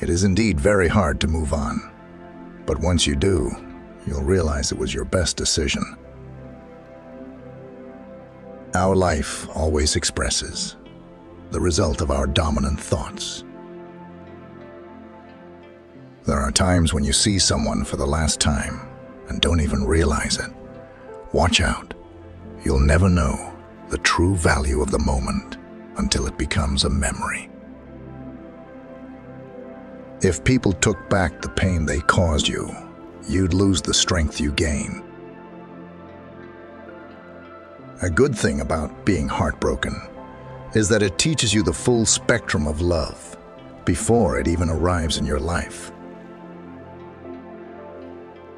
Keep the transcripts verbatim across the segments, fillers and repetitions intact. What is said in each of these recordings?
It is indeed very hard to move on. But once you do, you'll realize it was your best decision. Our life always expresses the result of our dominant thoughts. There are times when you see someone for the last time and don't even realize it. Watch out. You'll never know the true value of the moment until it becomes a memory. If people took back the pain they caused you, you'd lose the strength you gain. A good thing about being heartbroken is that it teaches you the full spectrum of love before it even arrives in your life.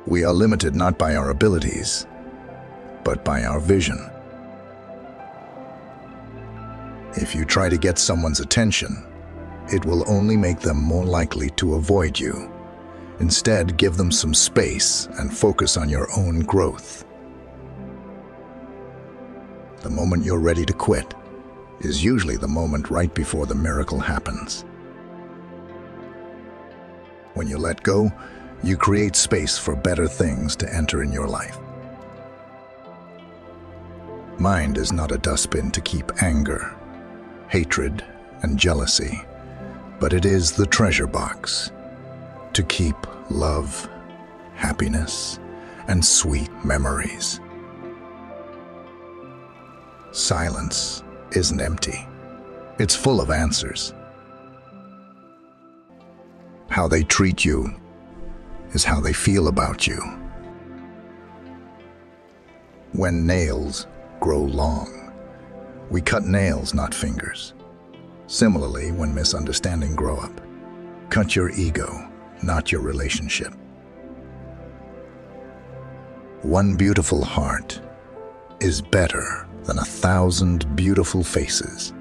We are limited not by our abilities, but by our vision. If you try to get someone's attention, it will only make them more likely to avoid you. Instead, give them some space and focus on your own growth. The moment you're ready to quit is usually the moment right before the miracle happens. When you let go, you create space for better things to enter in your life. Mind is not a dustbin to keep anger, hatred, and jealousy, but it is the treasure box to keep love, happiness, and sweet memories. Silence isn't empty. It's full of answers. How they treat you is how they feel about you. When nails grow long, we cut nails, not fingers. Similarly, when misunderstanding grows up, cut your ego, not your relationship. One beautiful heart is better than a thousand beautiful faces.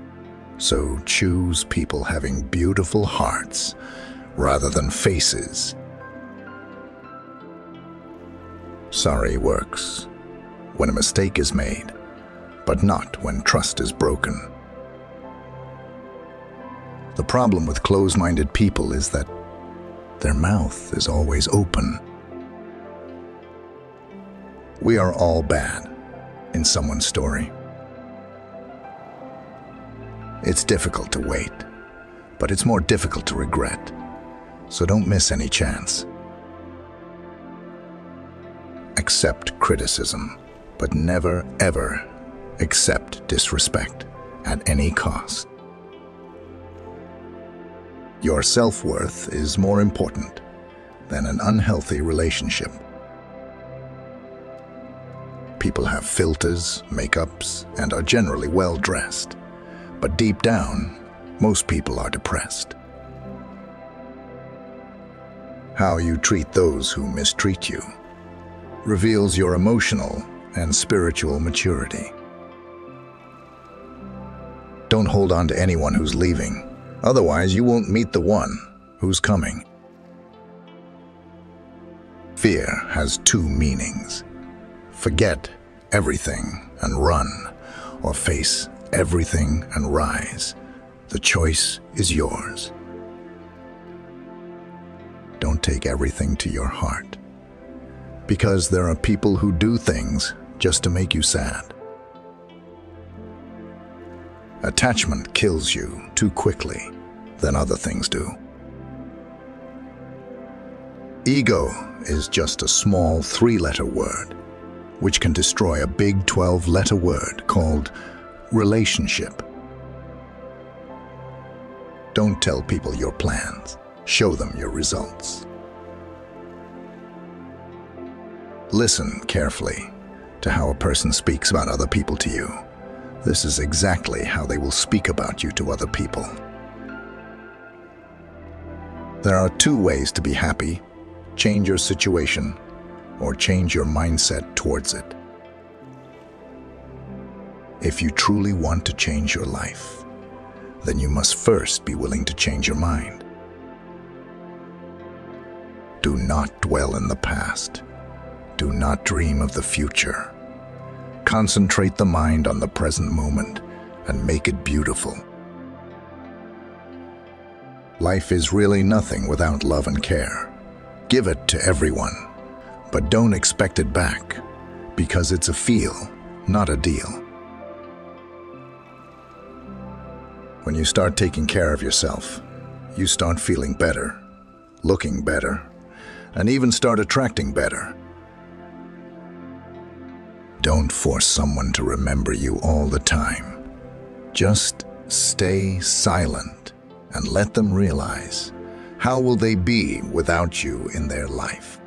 So choose people having beautiful hearts rather than faces. Sorry works when a mistake is made, but not when trust is broken. The problem with closed-minded people is that their mouth is always open. We are all bad in someone's story. It's difficult to wait, but it's more difficult to regret. So don't miss any chance. Accept criticism, but never, ever accept disrespect at any cost. Your self-worth is more important than an unhealthy relationship. People have filters, makeups, and are generally well-dressed. But deep down, most people are depressed. How you treat those who mistreat you reveals your emotional and spiritual maturity. Don't hold on to anyone who's leaving, otherwise you won't meet the one who's coming. Fear has two meanings. Forget everything and run, or face everything and rise. The choice is yours. Don't take everything to your heart, because there are people who do things just to make you sad. Attachment kills you too quickly than other things do. Ego is just a small three-letter word, which can destroy a big twelve-letter word called relationship. Don't tell people your plans. Show them your results. Listen carefully to how a person speaks about other people to you. This is exactly how they will speak about you to other people. There are two ways to be happy: change your situation or change your mindset towards it. If you truly want to change your life, then you must first be willing to change your mind. Do not dwell in the past. Do not dream of the future. Concentrate the mind on the present moment and make it beautiful. Life is really nothing without love and care. Give it to everyone, but don't expect it back, because it's a feel, not a deal. When you start taking care of yourself, you start feeling better, looking better, and even start attracting better. Don't force someone to remember you all the time. Just stay silent and let them realize how will they be without you in their life.